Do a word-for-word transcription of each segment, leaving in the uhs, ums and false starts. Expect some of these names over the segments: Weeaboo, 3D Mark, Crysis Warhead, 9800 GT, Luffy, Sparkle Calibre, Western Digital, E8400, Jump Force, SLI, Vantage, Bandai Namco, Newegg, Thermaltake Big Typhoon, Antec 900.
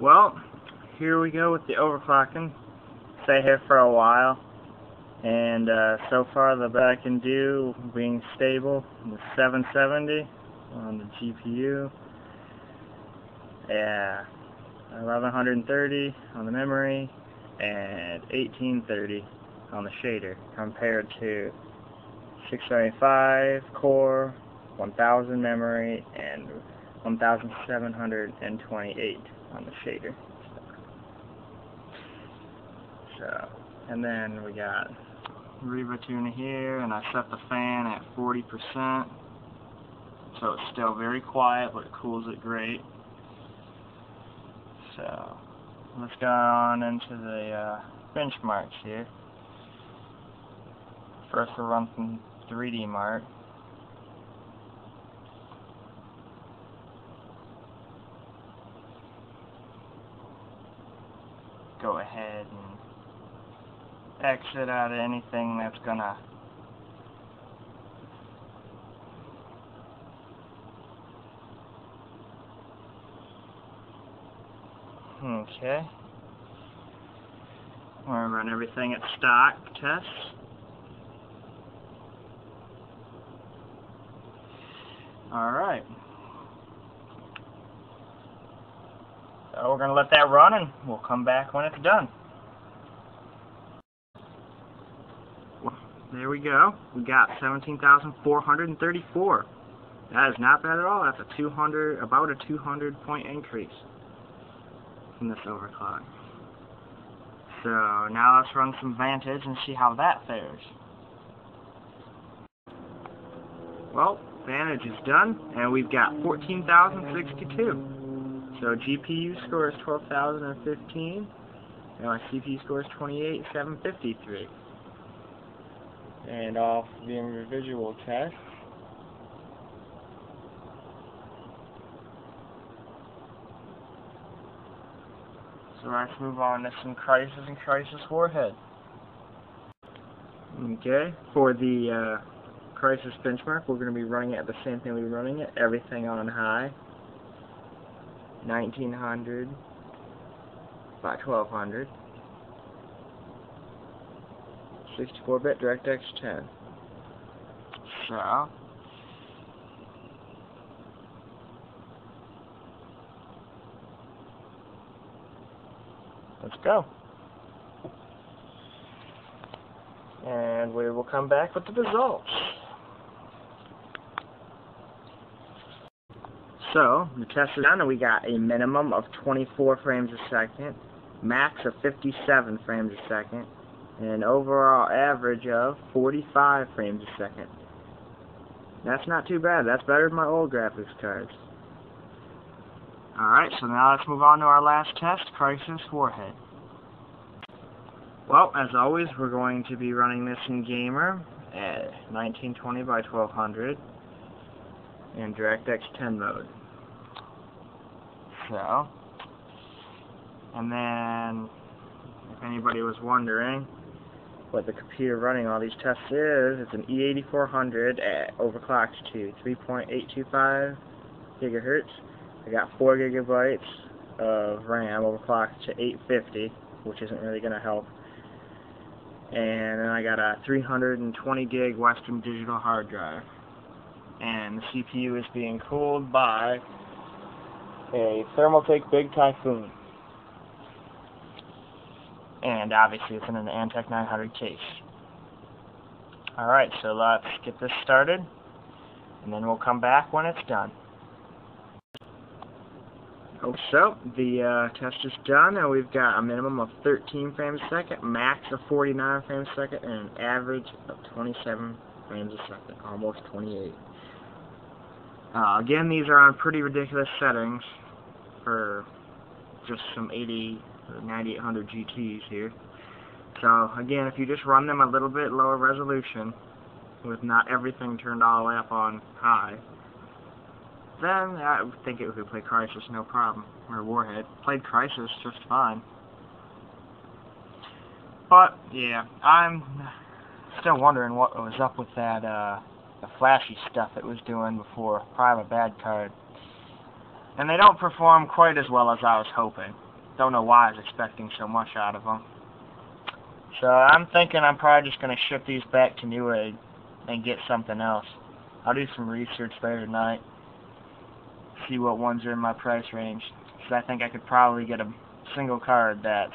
Well, here we go with the overclocking. Stay here for a while, and uh, so far the best I can do being stable with seven seventy on the G P U, yeah, eleven thirty on the memory, and eighteen thirty on the shader, compared to six seventy-five core, one thousand memory, and one thousand seven hundred twenty-eight on the shader. So, and then we got Reba tuner here, and I set the fan at forty percent, so it's still very quiet, but it cools it great. So, let's go on into the uh, benchmarks here. First we'll run some three D Mark. Go ahead and exit out of anything that's gonna okay. I'm gonna run everything at stock test. Alright. So we're going to let that run and we'll come back when it's done. There we go. We got seventeen thousand four hundred thirty-four. That is not bad at all. That's a two hundred, about a two hundred point increase from this overclock. So now let's run some Vantage and see how that fares. Well, Vantage is done, and we've got fourteen thousand sixty-two. So G P U score is twelve thousand fifteen, and our C P U score is twenty-eight thousand seven hundred fifty-three. And off the individual test. So let's move on to some Crysis and Crysis Warhead. Okay, for the uh, Crysis benchmark, we're going to be running it at the same thing we were running it, everything on high, nineteen hundred by twelve hundred, sixty-four bit DirectX ten. So, let's go. And we will come back with the results. So, the test is done, and we got a minimum of twenty-four frames a second, max of fifty-seven frames a second, and an overall average of forty-five frames a second. That's not too bad. That's better than my old graphics cards. Alright, so now let's move on to our last test, Crysis Warhead. Well, as always, we're going to be running this in Gamer at nineteen twenty by twelve hundred. In DirectX ten mode. So, and then, if anybody was wondering what the computer running all these tests is, it's an E eighty-four hundred at overclocked to three point eight two five gigahertz. I got four gigabytes of RAM overclocked to eight fifty, which isn't really going to help. And then I got a three hundred twenty gig Western Digital hard drive. And the C P U is being cooled by a Thermaltake Big Typhoon. And obviously it's in an Antec nine hundred case. Alright, so let's get this started, and then we'll come back when it's done. Oh, so, the uh, test is done, and we've got a minimum of thirteen frames a second, max of forty-nine frames a second, and an average of twenty-seven frames a second, almost twenty-eight. Uh, again, these are on pretty ridiculous settings for just some ninety-eight hundred G Ts here. So, again, if you just run them a little bit lower resolution, with not everything turned all the way up on high, then I would think it would play Crysis no problem, or Warhead. Played Crysis just fine. But, yeah, I'm still wondering what was up with that, uh, the flashy stuff it was doing before. Probably a bad card. And they don't perform quite as well as I was hoping. Don't know why I was expecting so much out of them. So I'm thinking I'm probably just going to ship these back to Newegg and get something else. I'll do some research there tonight, see what ones are in my price range. So I think I could probably get a single card that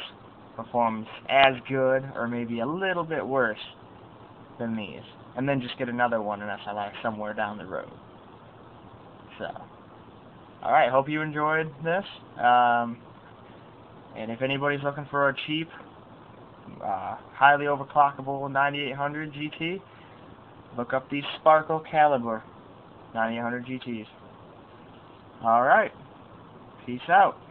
performs as good or maybe a little bit worse than these. And then just get another one in S L I somewhere down the road. So, alright, hope you enjoyed this. Um, and if anybody's looking for a cheap, uh, highly overclockable ninety-eight hundred G T, look up these Sparkle Calibre ninety-eight hundred G Ts. Alright, peace out.